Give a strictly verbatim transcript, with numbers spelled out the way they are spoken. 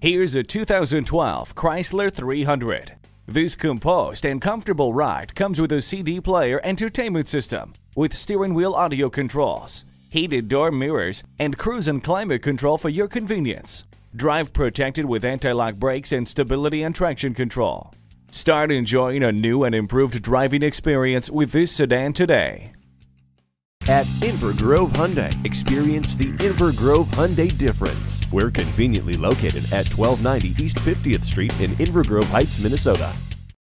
Here's a two thousand twelve Chrysler three hundred. This composed and comfortable ride comes with a C D player entertainment system with steering wheel audio controls, heated door mirrors, and cruise and climate control for your convenience. Drive protected with anti-lock brakes and stability and traction control. Start enjoying a new and improved driving experience with this sedan today. At Inver Grove Hyundai, experience the Inver Grove Hyundai difference. We're conveniently located at twelve ninety East fiftieth Street in Inver Grove Heights, Minnesota.